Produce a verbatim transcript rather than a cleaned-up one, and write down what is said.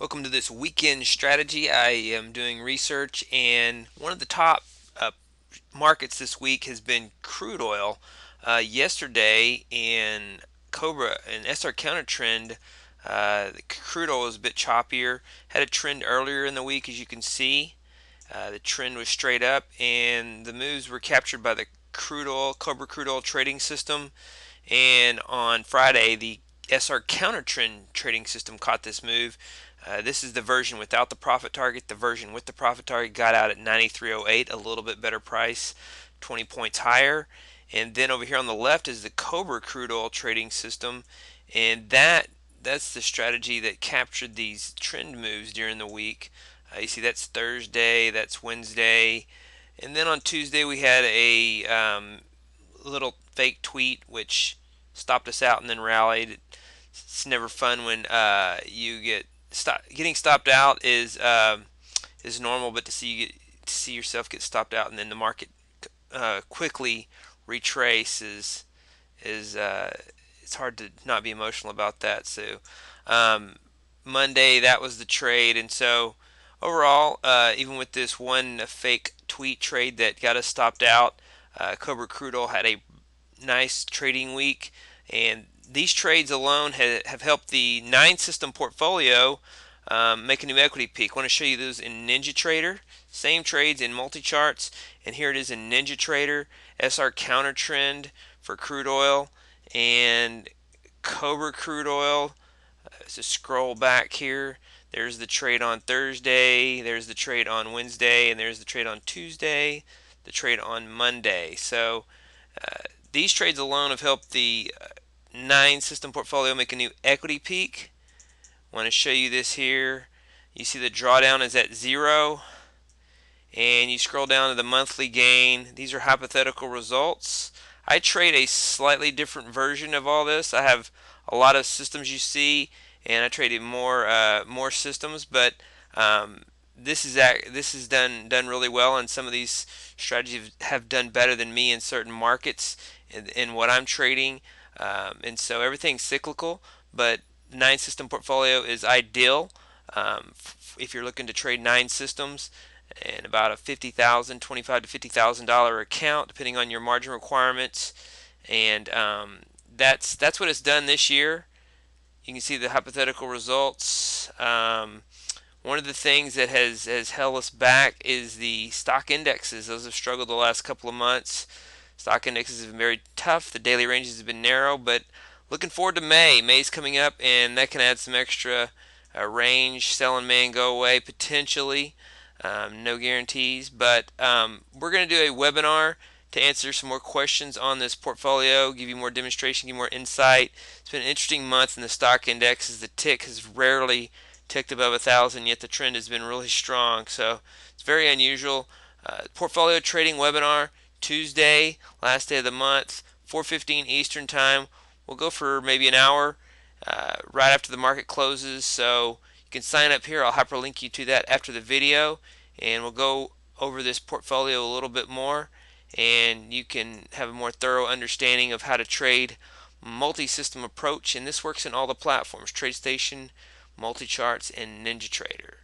Welcome to this weekend strategy. I am doing research, and one of the top uh, markets this week has been crude oil. Uh, yesterday in Cobra and S R counter trend, uh, the crude oil was a bit choppier. Had a trend earlier in the week, as you can see. Uh, the trend was straight up, and the moves were captured by the crude oil, Cobra crude oil trading system. And on Friday, the S R counter trend trading system caught this move. Uh, this is the version without the profit target. The version with the profit target got out at ninety-three oh eight, a little bit better price, twenty points higher. And then over here on the left is the Cobra crude oil trading system, and that that's the strategy that captured these trend moves during the week. Uh, you see that's Thursday, that's Wednesday, and then on Tuesday we had a um, little fake tweet which stopped us out and then rallied. It's never fun when uh, you get Stop, getting stopped out is uh, is normal, but to see you get, to see yourself get stopped out and then the market uh, quickly retrace is is uh, it's hard to not be emotional about that. So um, Monday, that was the trade, and so overall, uh, even with this one fake tweet trade that got us stopped out, uh, Cobra Crude Oil had a nice trading week, and these trades alone have helped the nine system portfolio um, make a new equity peak. I want to show you those in NinjaTrader. Same trades in MultiCharts, and here it is in NinjaTrader, S R counter trend for crude oil, and Cobra crude oil. Uh, so scroll back here. There's the trade on Thursday, there's the trade on Wednesday, and there's the trade on Tuesday, the trade on Monday. So uh, these trades alone have helped the uh, nine system portfolio make a new equity peak. I want to show you this here. You see the drawdown is at zero, and you scroll down to the monthly gain. These are hypothetical results. I trade a slightly different version of all this. I have a lot of systems you see, and I traded more uh, more systems, but um, this is at, this is done done really well, and some of these strategies have done better than me in certain markets in, in what I'm trading. Um, and so everything's cyclical, but nine system portfolio is ideal um, if you're looking to trade nine systems, and about a fifty thousand, twenty-five to fifty thousand dollar account, depending on your margin requirements. And um, that's that's what it's done this year. You can see the hypothetical results. Um, one of the things that has has held us back is the stock indexes. Those have struggled the last couple of months. Stock indexes have been very tough. The daily ranges have been narrow, but looking forward to May. May's coming up, and that can add some extra uh, range. Sell in May and go away, potentially. Um, no guarantees, but um, we're going to do a webinar to answer some more questions on this portfolio, give you more demonstration, give you more insight. It's been an interesting month in the stock indexes. The tick has rarely ticked above one thousand, yet the trend has been really strong, so it's very unusual. Uh, portfolio trading webinar. Tuesday, last day of the month, four fifteen Eastern time. We'll go for maybe an hour uh, right after the market closes, so you can sign up here. I'll hyperlink you to that after the video, and we'll go over this portfolio a little bit more, and you can have a more thorough understanding of how to trade multi-system approach, and this works in all the platforms, TradeStation, MultiCharts, and NinjaTrader.